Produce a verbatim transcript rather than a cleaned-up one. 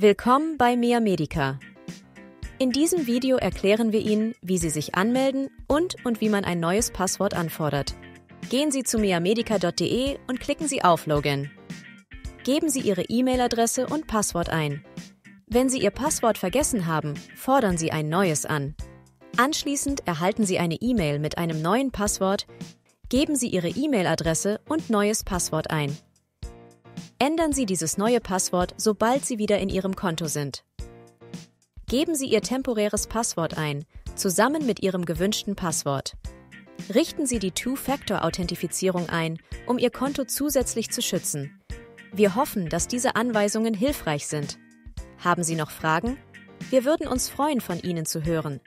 Willkommen bei MeaMedica. In diesem Video erklären wir Ihnen, wie Sie sich anmelden und und wie man ein neues Passwort anfordert. Gehen Sie zu meamedica punkt de und klicken Sie auf Login. Geben Sie Ihre E-Mail-Adresse und Passwort ein. Wenn Sie Ihr Passwort vergessen haben, fordern Sie ein neues an. Anschließend erhalten Sie eine E-Mail mit einem neuen Passwort, geben Sie Ihre E-Mail-Adresse und neues Passwort ein. Ändern Sie dieses neue Passwort, sobald Sie wieder in Ihrem Konto sind. Geben Sie Ihr temporäres Passwort ein, zusammen mit Ihrem gewünschten Passwort. Richten Sie die Two-Factor-Authentifizierung ein, um Ihr Konto zusätzlich zu schützen. Wir hoffen, dass diese Anweisungen hilfreich sind. Haben Sie noch Fragen? Wir würden uns freuen, von Ihnen zu hören.